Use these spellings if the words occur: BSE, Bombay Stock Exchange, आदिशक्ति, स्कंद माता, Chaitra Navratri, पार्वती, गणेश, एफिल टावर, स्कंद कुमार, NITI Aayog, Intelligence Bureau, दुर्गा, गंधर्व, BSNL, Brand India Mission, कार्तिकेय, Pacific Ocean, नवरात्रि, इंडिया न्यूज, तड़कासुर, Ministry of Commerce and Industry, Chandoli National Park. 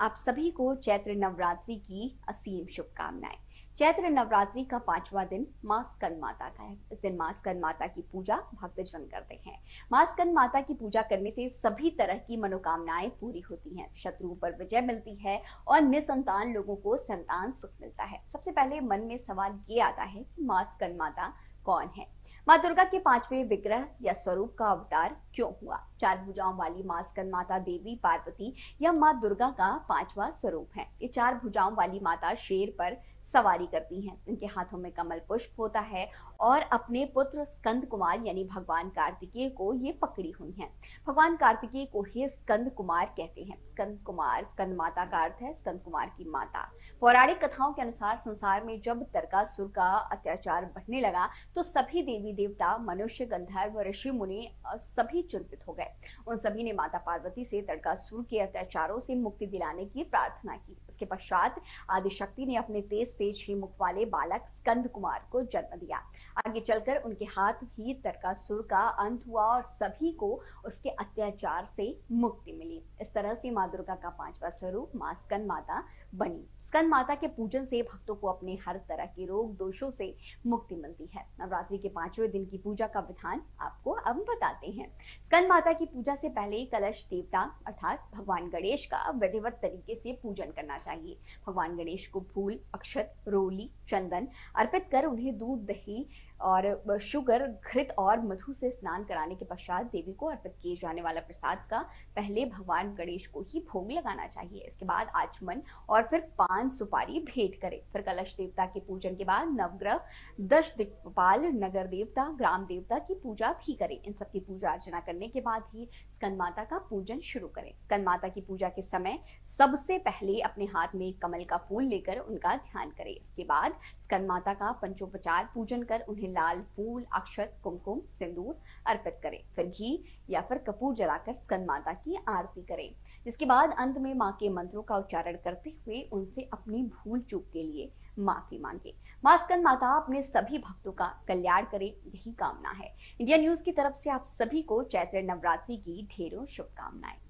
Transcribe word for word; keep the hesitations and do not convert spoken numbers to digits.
आप सभी को चैत्र नवरात्रि की असीम शुभकामनाएं। चैत्र नवरात्रि का पांचवा दिन मां स्कंद माता का है। इस दिन मां स्कंद माता की पूजा भक्तजन करते हैं। मां स्कंद माता की पूजा करने से सभी तरह की मनोकामनाएं पूरी होती हैं, शत्रुओं पर विजय मिलती है और निसंतान लोगों को संतान सुख मिलता है। सबसे पहले मन में सवाल ये आता है कि मां स्कंद माता कौन है? माँ दुर्गा के पांचवें विग्रह या स्वरूप का अवतार क्यों हुआ? चार भुजाओं वाली माँ स्कंद माता देवी पार्वती या माँ दुर्गा का पांचवा स्वरूप है। ये चार भुजाओं वाली माता शेर पर सवारी करती हैं। इनके हाथों में कमल पुष्प होता है और अपने पुत्र स्कंद कुमार यानी भगवान कार्तिकेय को ये पकड़ी हुई हैं। भगवान कार्तिकेय को ही स्कंद कुमार कहते हैं। स्कंद कुमार, स्कंद माता का अर्थ है स्कंद कुमार की माता। पौराणिक कथाओं के अनुसार संसार में जब तड़कासुर का अत्याचार बढ़ने लगा तो सभी देवी देवता, मनुष्य, गंधर्व, ऋषि मुनि सभी चिंतित हो गए। उन सभी ने माता पार्वती से तड़कासुर के अत्याचारों से मुक्ति दिलाने की प्रार्थना की। उसके पश्चात आदिशक्ति ने अपने तेज से छह मुख वाले बालक स्कंद कुमार को जन्म दिया। आगे चलकर उनके हाथ ही तड़कासुर का अंत हुआ और सभी को उसके अत्याचार से मुक्ति मिली। इस तरह से माँ दुर्गा का पांचवा स्वरूप माँ स्कंद माता बनी। स्कंद माता के पूजन से भक्तों को अपने हर तरह के रोग दोषों से मुक्ति मिलती है। नवरात्रि के पांचवें दिन की पूजा का विधान आपको अब बताते हैं। स्कंद माता की पूजा से पहले ही कलश देवता अर्थात भगवान गणेश का विधिवत तरीके से पूजन करना चाहिए। भगवान गणेश को फूल, अक्षत, रोली, चंदन अर्पित कर उन्हें दूध, दही और शुगर, घृत और मधु से स्नान कराने के पश्चात देवी को अर्पित किए जाने वाला प्रसाद का पहले भगवान गणेश को ही भोग लगाना चाहिए। इसके बाद आचमन और फिर पान सुपारी भेंट करें। फिर कलश देवता के पूजन के बाद नवग्रह, दश दिक्पाल, नगर देवता, ग्राम देवता की पूजा भी करें। इन सब की पूजा अर्चना करने के बाद ही स्कंद माता का पूजन शुरू करें। स्कंद माता की पूजा के समय सबसे पहले अपने हाथ में कमल का फूल लेकर उनका ध्यान करें। इसके बाद स्कंद माता का पंचोपचार पूजन कर उन्हें लाल फूल, अक्षत, कुमकुम, सिंदूर अर्पित करें। फिर घी या फिर कपूर जलाकर स्कंद माता की आरती करें। इसके बाद अंत में मां के मंत्रों का उच्चारण करते हुए उनसे अपनी भूल चूक के लिए माफी मांगे। मां स्कंद माता अपने सभी भक्तों का कल्याण करे, यही कामना है। इंडिया न्यूज की तरफ से आप सभी को चैत्र नवरात्रि की ढेरों शुभकामनाएं।